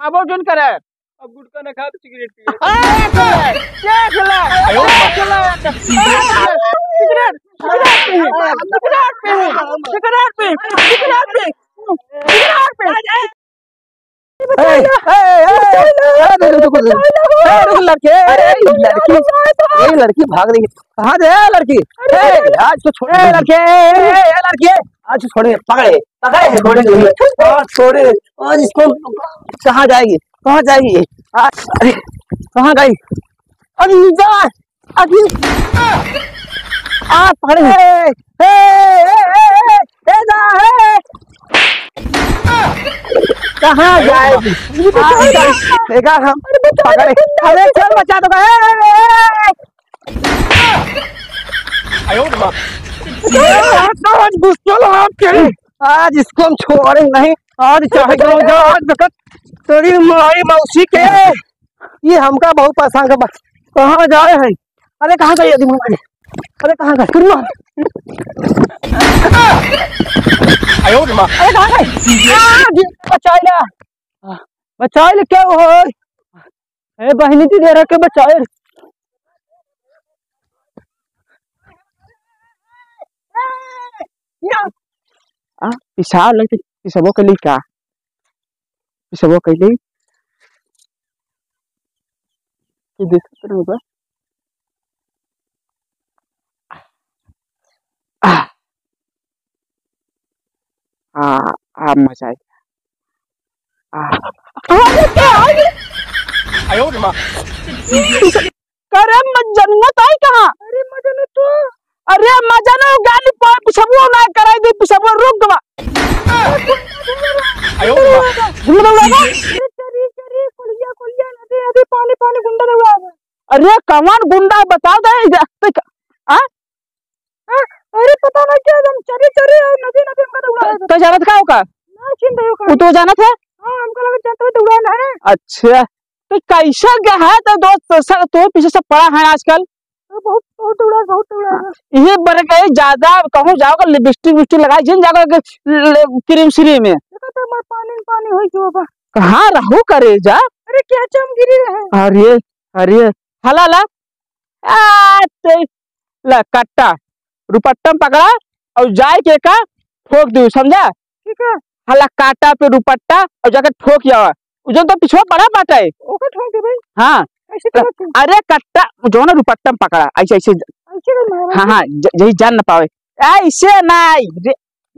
आबो जोन करे अब गुटका न खा सिगरेट पिए लड़की भाग रही है कहाँ दे लड़की आज तो छोड़े लड़के आज छोड़े पकड़े पकड़े आज इसको कहाँ जाएगी कहाँ जाएगी अरे कहाँ गई अरे अभी आप पकड़े कहाँ जाएगी देखा हम पकड़े अरे चल बचा दो आज इसको हम छोड़े नहीं और चाहे तेरी मारी मौसी के ये हमका बहुत परेशान कर कहाँ जाए हैं अरे कहाँ गए अरे कहाँ गए अरे कहाँ गए बचाए ले क्या हो अरे बहनी थी दे रखे बचाए पिशाब लगती पिशाबो के लिए क्या पिशाबो के लिए मजा आई अरे मजन्नत आई कहाँ अरे मजन्नत तो अरे मजा ना गाली पिशाबो ना कराई दे पिशाबो रुक गवा अरे कमान गुंडा बता दे अरे पता ना क्या हम चरी चरी और नदी नदी हमका तो जानत का होगा ना चिंता हो का तो जानत है हां हमका लगे जानत तो उड़ान है अच्छा तो कैसा गया है तो दोस्त तो पीछे सब पड़ा है आजकल बहुत बहुत थोड़ा ये बर गए ज्यादा कहूँ जाओ लिपस्टिक विस्टिक लगाई जिन जाकर क्रीम श्री में पानी पानी हो कहाँ रहू करे जा अरे क्या चम गिरी रहे अरे अरे हला ला ला कट्टा रुपट्टम पकड़ा और जाए के का ठोक दू समझा ठीक है हला काटा पे रुपट्टा और जाकर ठोक जाओ जो तो पिछुआ बड़ा बाटा है ठोक दे भाई हाँ अरे कट्टा जो ना रुपट्टम पकड़ा ऐसे ऐसे हाँ हाँ यही जान ना पावे ऐसे ना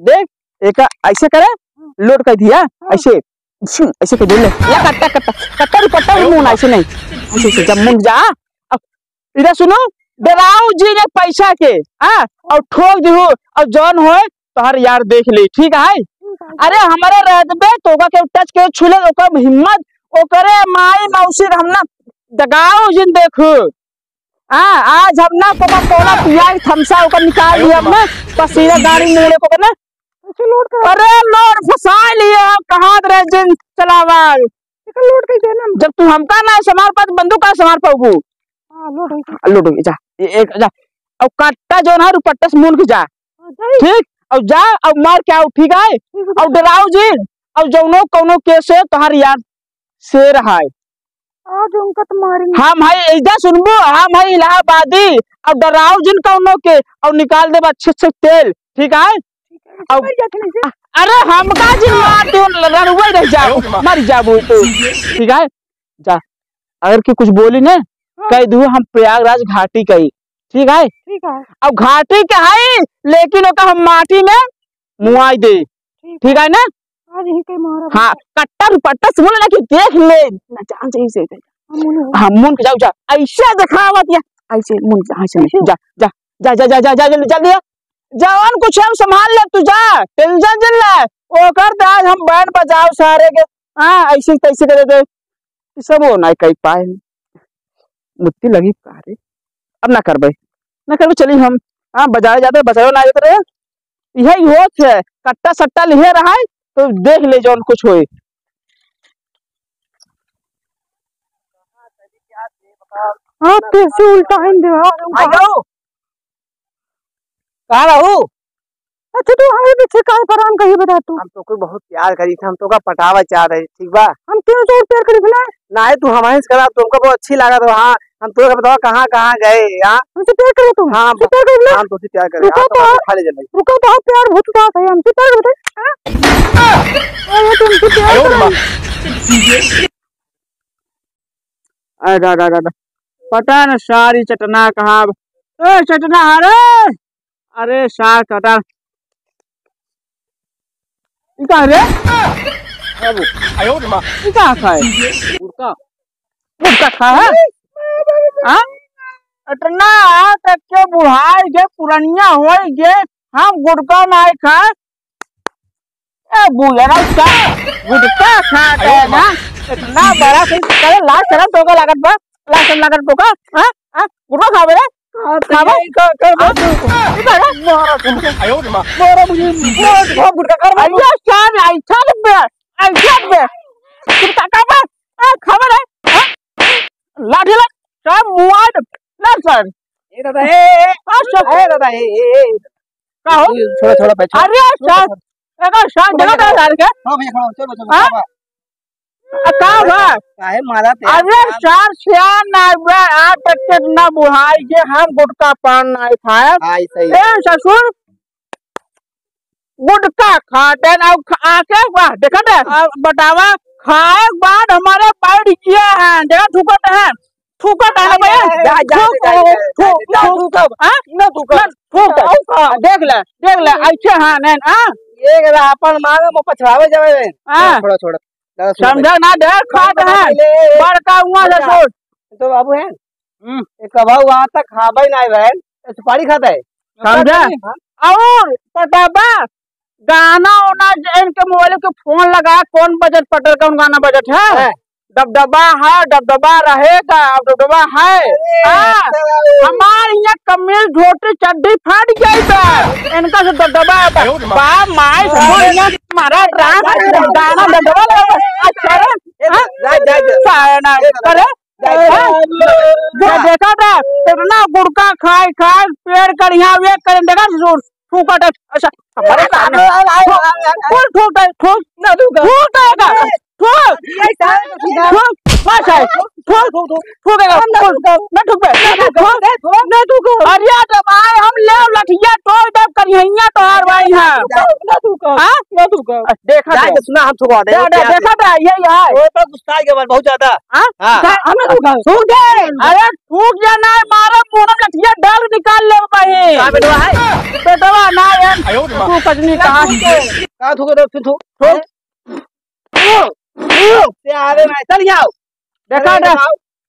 देख एक ऐसे करे लोड कर दिया ऐसे ऐसे कर ले या कट्टा कट्टा कट्टा रुपट्टा मुंह ऐसे नहीं ऐसे जब मुंह जा इधर सुनो डराओ जी ने पैसा के हाँ और ठोक दो और जौन हो तो हर यार देख ले ठीक है अरे हमारा रदबे तो के टच के छुले ओका हिम्मत ओ करे माई मौसी हमना दगाओ जिन देखो हां आज हमना कोका कोला पिया थमसा ओका निकाल लिया हमने पसीना गाड़ी मुंह को ना अरे लोड फसा लिए कहां रह जिन चलावा एक लोड के देना जब तू हमका ना समार पात बंदूक का समार पाबू हां लोड जा एक जा और काटा जो ना रुपट्टा से मुंह के जा ठीक और जा और मार क्या उठी गए और डराओ जी और जौनो कोनो केस है तोहर यार शेर है आज उनका तो मारेंगे हां भाई एजा सुनबो हां भाई इलाहाबादी और डराओ जिन कोनो के और निकाल देब अच्छे से तेल ठीक है और अरे हमका जिन मार दियो लड़ुआ रह जाओ मर जाबो तो ठीक है जा अगर की कुछ बोली ना कह दू हम प्रयागराज घाटी कही ठीक है अब घाटी के है लेकिन ओका हम माटी में मुआई दे ठीक है ना आज ही के मारा हां कट्टा रुपट्टा सुन ले कि देख ले ना जान सही से हम मुन के जाओ जा ऐसे दिखावत या ऐसे मुन ऐसे जा जा जा जा जा जा जल्दी जवान कुछ हम संभाल ले तू जा टेंशन जिन ले ओकर आज हम बैंड बजाओ सारे के हां ऐसे तैसे करे दे सब हो ना कई पाए मुट्ठी लगी कारे अब ना करबे चली हम हाँ बजाए जाते बजाओ ना जाते यही होत है कट्टा सट्टा लिहे रहा है तो देख ले जौन कुछ हो उल्टा अच्छा तू हमें पीछे काहे परान कही बता तू। हम तो कोई बहुत प्यार करी थी, हम तो का पटावा चाह रही ठीक बा। हम क्यों जोर प्यार करी ना नाए तू हमारे से करा, तुमको बहुत अच्छी लगा तो। हां हम तो बताओ कहां कहां गए यार, हमसे प्यार करे तू। हां प्यार कर ले, हम तो प्यार कर रहे हैं। तो खाली चल भाई रुको, बहुत प्यार भूत था भाई, हमसे प्यार होते। हां ये तुम से प्यार आ डा डा डा पता ना सारी चटना कहां। ए चटना अरे अरे सार कटा इका रे बाबू आयो रे मां इका खाए उड़का उड़का खाए। हां अटना तक के बुढ़ाई गे पुरानिया होई गे, हम गुड़का नाय खाए। ए बुलेरा का गुड़का खाता है ना इतना बड़ा से करे लास्ट तरफ टोका लागत बा, लास्ट लागत टोका। हां हां गुड़का खावे रे खावा का आयो रे मां मोरा मुझे बहुत गुड़का कर आयो चार आई चल बे आई जब बे गुड़का का बे ए खबर है लाठी लग सब मुआद लसन। ए दादा ए सब ए दादा ए का हो थोड़ा थोड़ा बैठो। अरे शांत एगो शांत जगह पे डाल के। हां भैया खड़ा चलो चलो बाबा काहे मारा ते। अरे चार श्यान ना बे आ टक्कर ना बुहाई के, हम गुटका पान ना खाए। हां सही ए ससुर गुटका खाते ना आके वाह देखा दे बतावा खाए बाद हमारे पैर किए हैं देखा ठुकत है ठुकत है भैया जा जा ठुकब। हां ना ठुकब ठुक देख ले ऐसे। हां ना हां एक अपन मारे को पछड़ावे जावे। हां थोड़ा थोड़ा समझा ना दे खाद है बड़का हुआ ससुर तो बाबू है ए कबा वहां तक खाबे ना बहन सुपारी खाता है समझा। और पटाबा गाना ओना इनके मोबाइल के फोन लगा कौन बजट पटर कौन गाना बजट है डबडबा है डबडबा रहेगा डबडबा है। हमारे यहाँ कमीज धोती चड्डी फट गई था इनका से डबडबा बाप माय हमारा ड्रामा गाना डबडबा अच्छा करे देखा था इतना गुड़का खाए खाए पेड़ कर यहाँ वे करें देखा ठूका टच अच्छा हमारे ठूक ठूक ना ठूक ठूक देखा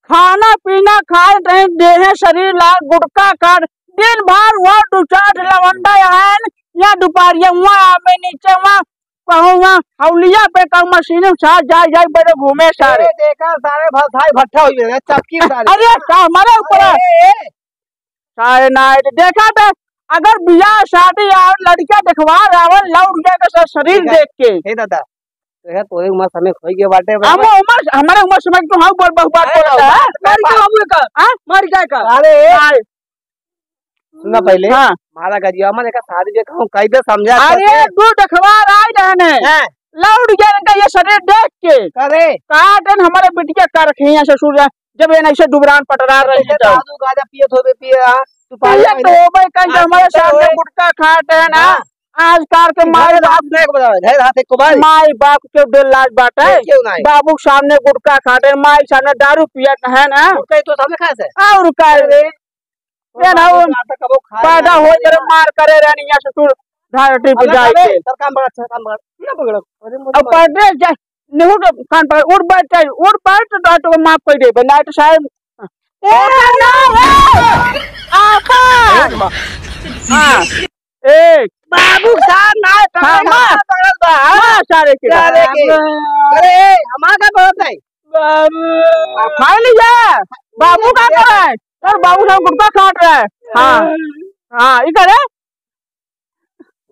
खाना पीना खाए रहे देहे शरीर लाल गुटका कर दिन भर हुआ लवंडा या दोपहरिया वहाँ में नीचे वहाँ कहूँ हौलिया पे कहूँ मशीन साथ जाए जाए बड़े घूमे सारे देखा सारे भाई भट्ठा हुई चपकी। अरे हमारे ऊपर सारे नाइट देखा था अगर बियाह शादी और लड़कियाँ दिखवा रावण लौट गया शरीर देख के दादा तो तोरे उमर समय खोई के बाटे हम उमर हमारे उमर समय तो हाउ बोल बहुत बात बोला मर के हम का हां मर जाए का। अरे सुना पहले हां मारा गजिया हमन का शादी जे कहूं कायदे समझा। अरे दू देखवा आइ रहने हैं लौट गया इनका ये शरीर देख के अरे काटन हमारे बिटिया का रखे हैं ससुर जब ये ऐसे डुबरान पटरा रहे हैं दादू गाजा पिए थोबे पिए हां सुपारी तो भाई कल हमारे सामने गुटका खाट है ना आज कार के मारे बाप ने को बतावे हाथ एक को भाई माई बाप के डेढ़ लाख बात है बाबू सामने गुटका खाते माई सामने दारू पियत है ना गुटका तो सामने खाए और का रे ये ना कबो खा पैदा हो करे मार करे रानिया ससुर धारटी पे जाए के सरकार बड़ा अच्छा काम ना बगड़ो अब पड़े जाए नेहू कान पर उड़ बैठ जाए उड़ बैठ तो डॉट को माफ कर दे बना तो साहब ए ना आपा हां एक बाबू साहब ना पकड़ल बा सारे के अरे हमार का करत है फाइल जा बाबू का करे सर बाबू साहब गुटका काट रहा है। हां हां ई करे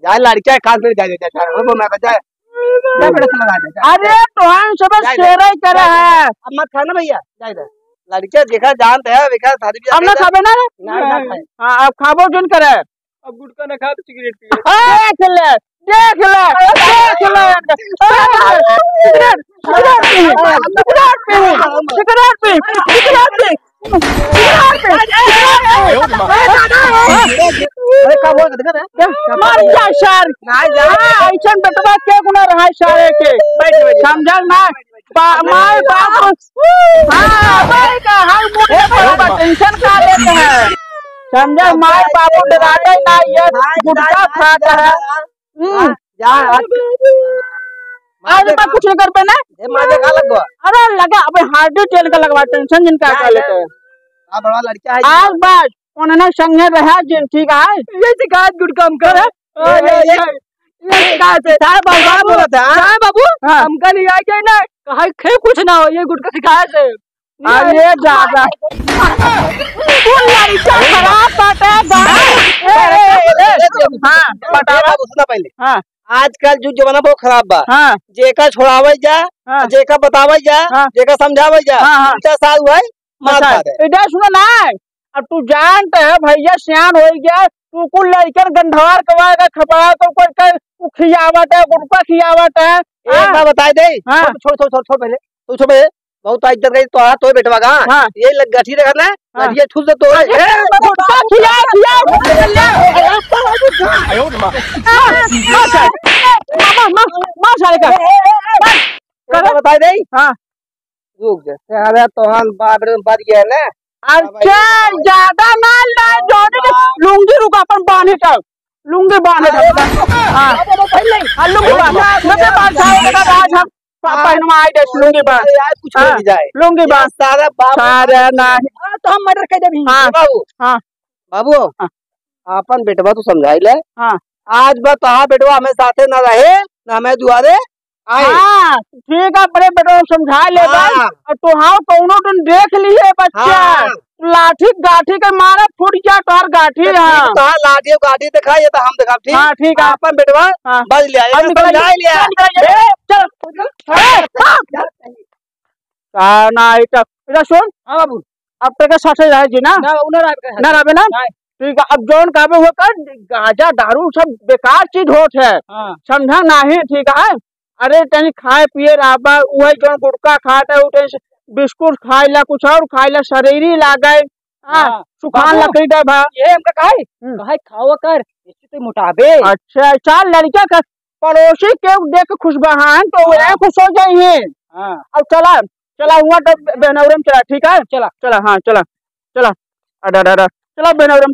जा लड़का काट पे जा वो मैं बचा जा बेटा चला जा। अरे तोहन सब शेराई करे है अब मत खाना भैया जा इधर लड़का देखा जानते है विकास शादी भी हमने खाबे ना ना। हां अब खाबो जोन करे अब गुटका न खा तो सिगरेट पी माय बापू टेंशन खा लेते हैं समझा। माय बापू डराता ना ये गुटखा खाता है। अरे मैं कुछ नहीं कर पाना। अरे लगा अबे हार्ड तेल का लगवा टेंशन जिनका कर लेते हैं। आप बड़ा लड़का है आज बात उन्होंने संग रहा जिन ठीक है ये शिकायत गुटखा हम कर बाबू हमका नहीं आया ना खे कुछ ना हो ये गुटखा सिखाया से। अरे दादा खराब पटावा पहले हाँ आजकल जो जमाना बहुत खराब बा हाँ। जेका छोड़ावे जा हाँ। जेका बतावे जा हाँ। जेका समझावे जा हाँ। साल हुआ इधर सुनो ना। अब तू जानते है भैया सियान हो गया तू कुल लड़कर गंधवार कवाएगा खपड़ा तो कोई खियावट है गुटखा खियावट है। एक बार बता दे हाँ। छोड़ छोड़ छोड़ छोड़ पहले तू छोड़ बहुत इज्जत गई तो तो बेटवा का हाँ। ये गठी रखना गठिया ठूस दे तो गुटखा खिया खिया बता दे हां रुक जा। अरे तोहन बाबरे बढ़ गया ना। अच्छा ज्यादा माल ना जोड़ लुंगी रुका अपन बांधे तक लुंगी बांधे हां लुंगी बांध पापा इनमाई दे लुंगी बांध कुछ नहीं जाए लुंगी बांध सारा बाप सारा ना तो हम मर्डर कर देबी बाबू हां बाबू अपन बेटवा तो समझाई ले हां आज बा तोहा बेटवा हमें साथे ना रहे ना हमें दुआरे आए हां ठीक है बड़े बेटवा समझा ले भाई और तोहा कोनो दिन देख लिए बच्चा लाठी गाठी के मारा फूट जा तोहर गाठी हां तोहर लाठी गाठी दिखा ये तो हम दिखाब ठीक हां ठीक है अपन बेटवा बज लिया ये निकल जाए लिया चल का ना इटा इधर सुन हां बाबू अब तक साथे रह जी ना ना उनर ना रहबे ना ठीक है। अब जोन काबे हो कर गांजा दारू सब बेकार चीज होत है समझा नाही ठीक है। अरे तनी खाए पिए राबा ओही जोन गुटखा खाता है उठे बिस्कुट खाइला कुछ और खाइला शरीरी लागे सुखान लकड़ी डा ये हमका काहे काहे खाओ कर इससे तो मोटाबे। अच्छा चल लड़का का पड़ोसी के देख के खुश बहान तो वे खुश हो जाइए हां। अब चला चला हुआ तो बेनौरम चला ठीक है चला चला हां चला चला अरे चला बेनौरम।